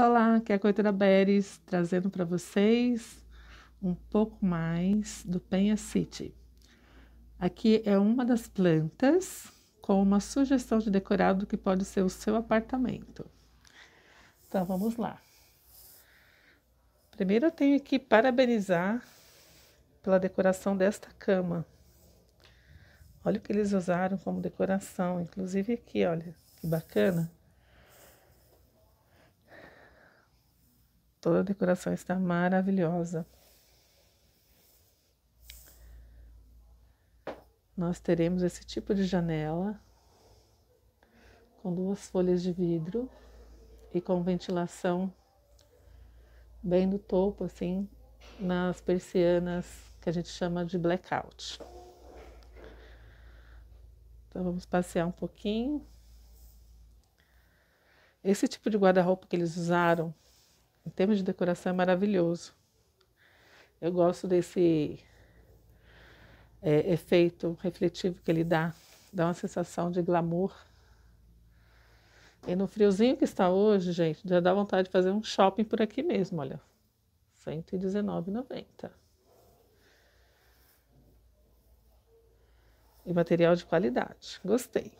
Olá, aqui é a Corretora Berys, trazendo para vocês um pouco mais do Penha City. Aqui é uma das plantas com uma sugestão de decorado que pode ser o seu apartamento. Então, vamos lá. Primeiro eu tenho que parabenizar pela decoração desta cama. Olha o que eles usaram como decoração, inclusive aqui, olha, que bacana. Toda a decoração está maravilhosa. Nós teremos esse tipo de janela com duas folhas de vidro e com ventilação bem do topo, assim, nas persianas que a gente chama de blackout. Então vamos passear um pouquinho. Esse tipo de guarda-roupa que eles usaram em termos de decoração é maravilhoso. Eu gosto desse efeito refletivo que ele dá uma sensação de glamour. E no friozinho que está hoje, gente, já dá vontade de fazer um shopping por aqui mesmo, olha. R$ 119,90. E material de qualidade. Gostei.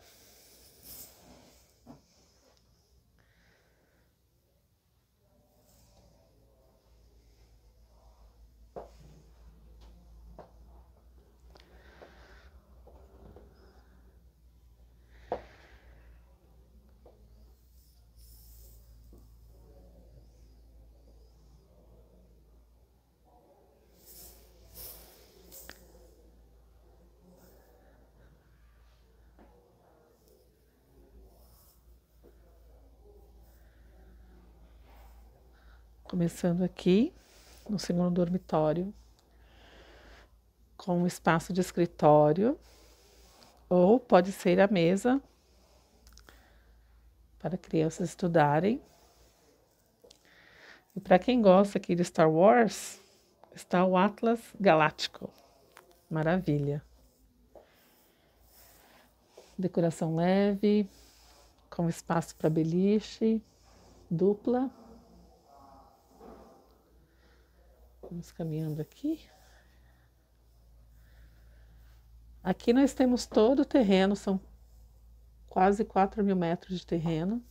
Começando aqui no segundo dormitório, com um espaço de escritório, ou pode ser a mesa para crianças estudarem. E para quem gosta aqui de Star Wars, está o Atlas Galáctico. Maravilha! Decoração leve, com espaço para beliche, dupla. Vamos caminhando aqui. Aqui nós temos todo o terreno, são quase 4 mil metros de terreno.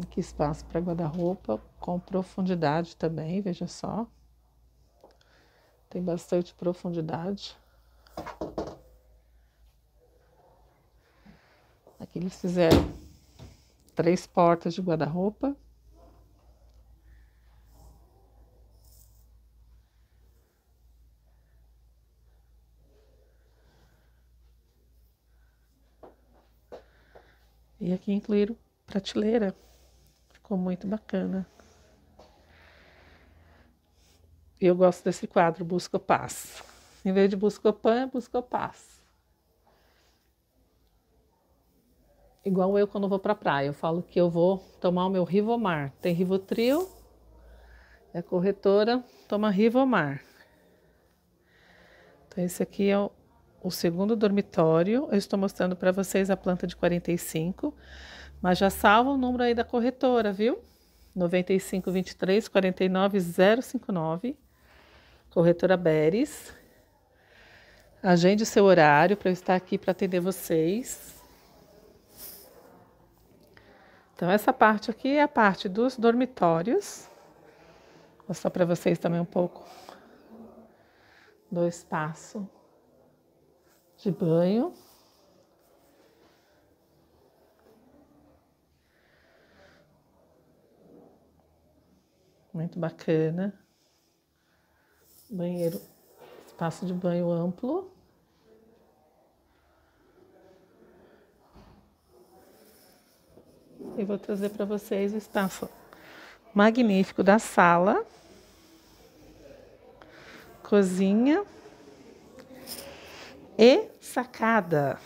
Aqui espaço para guarda-roupa, com profundidade também, veja só. Tem bastante profundidade. Aqui eles fizeram 3 portas de guarda-roupa. E aqui incluíram prateleira. Ficou muito bacana. Eu gosto desse quadro, Busca Paz. Em vez de Busca Pan, é Busca Paz. Igual eu quando vou para a praia, eu falo que eu vou tomar o meu Rivomar. Tem Rivotrio, é a corretora, toma Rivomar. Então esse aqui é o segundo dormitório. Eu estou mostrando para vocês a planta de 45, mas já salva o número aí da corretora, viu? 9523-49059, Corretora Berys. Agende seu horário para eu estar aqui para atender vocês. Então, essa parte aqui é a parte dos dormitórios. Vou mostrar para vocês também um pouco do espaço de banho. Muito bacana. Banheiro, espaço de banho amplo. Eu vou trazer para vocês o espaço magnífico da sala, cozinha e sacada.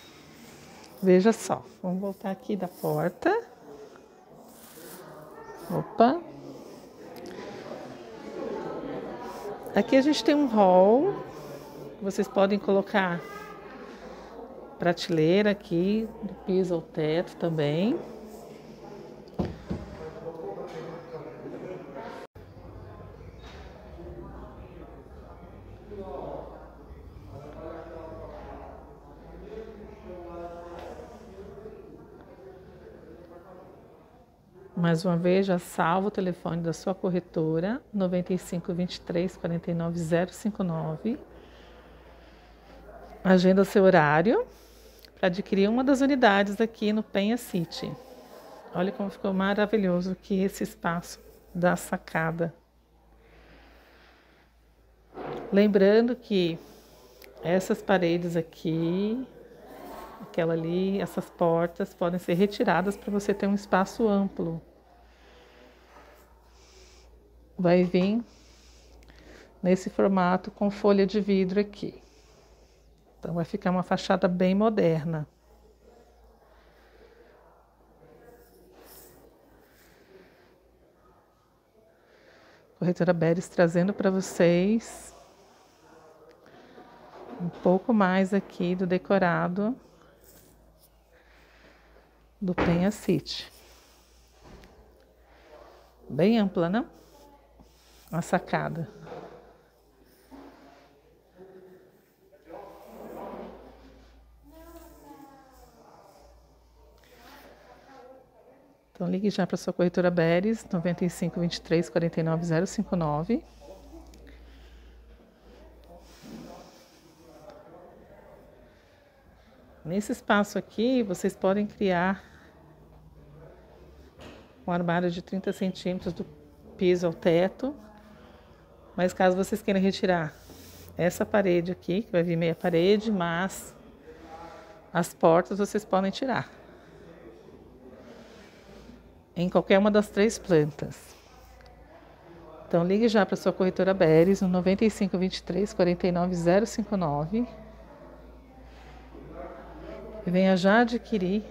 Veja só, vamos voltar aqui da porta. Opa! Aqui a gente tem um hall Vocês podem colocar prateleira aqui, do piso ao teto também. Mais uma vez, já salva o telefone da sua corretora, 95 23 49 059. Agenda seu horário para adquirir uma das unidades aqui no Penha City. Olha como ficou maravilhoso aqui esse espaço da sacada. Lembrando que essas paredes aqui, aquela ali, essas portas podem ser retiradas para você ter um espaço amplo. Vai vir nesse formato com folha de vidro aqui. Então vai ficar uma fachada bem moderna. Corretora Berys trazendo para vocês um pouco mais aqui do decorado do Penha City. Bem ampla, né? Uma sacada. Então ligue já para sua corretora Berys, 95 23 49 059. Nesse espaço aqui, vocês podem criar um armário de 30 centímetros do piso ao teto. Mas caso vocês queiram retirar essa parede aqui, que vai vir meia parede, mas as portas vocês podem tirar. Em qualquer uma das três plantas. Então ligue já para sua corretora Berys no 95 23 49 059. E venha já adquirir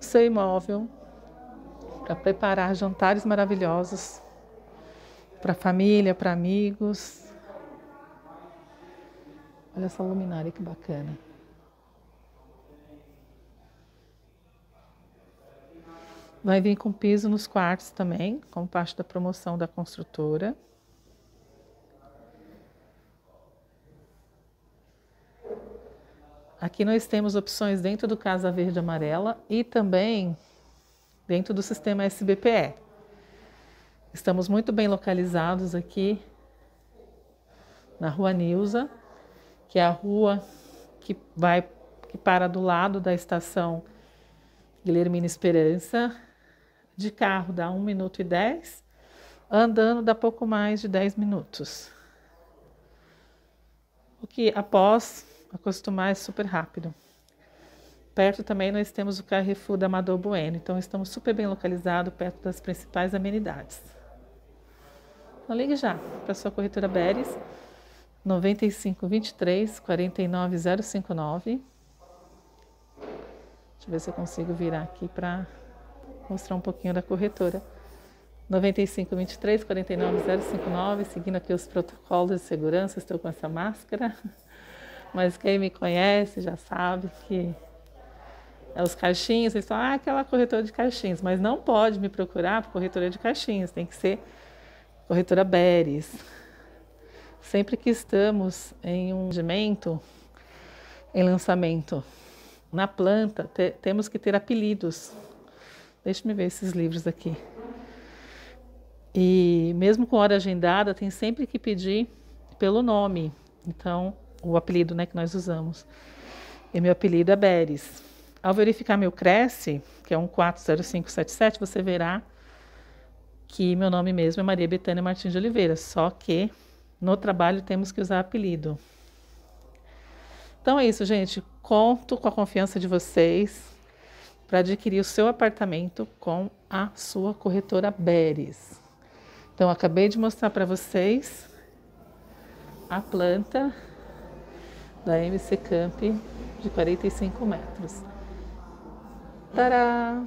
o seu imóvel para preparar jantares maravilhosos para família, para amigos. Olha essa luminária que bacana. Vai vir com piso nos quartos também, como parte da promoção da construtora. Aqui nós temos opções dentro do Casa Verde Amarela e também dentro do sistema SBPE. Estamos muito bem localizados aqui na Rua Nilza, que é a rua que para do lado da estação Guilhermina Esperança. De carro dá 1 minuto e 10, andando dá pouco mais de 10 minutos. O que após acostumar é super rápido. Perto também nós temos o Carrefour da Amador Bueno, então estamos super bem localizados, perto das principais amenidades. Então ligue já para sua corretora Berys, 95 23 49 059. Deixa eu ver se eu consigo virar aqui para mostrar um pouquinho da corretora. 95 23 49 059, seguindo aqui os protocolos de segurança, estou com essa máscara. Mas quem me conhece já sabe que é os caixinhos, vocês falam, ah, aquela corretora de caixinhos, mas não pode me procurar por corretora de caixinhos, tem que ser corretora Berys. Sempre que estamos em um rendimento, em lançamento, na planta, temos que ter apelidos. Deixa-me ver esses livros aqui. E mesmo com hora agendada, tem sempre que pedir pelo nome, então, o apelido, né, que nós usamos. E meu apelido é Berys. Ao verificar meu Cresce, que é 140577, você verá que meu nome mesmo é Maria Betânia Martins de Oliveira, só que no trabalho temos que usar apelido. Então é isso, gente. Conto com a confiança de vocês para adquirir o seu apartamento com a sua corretora Berys. Então, acabei de mostrar para vocês a planta da MC Camp de 45 metros. Tadá!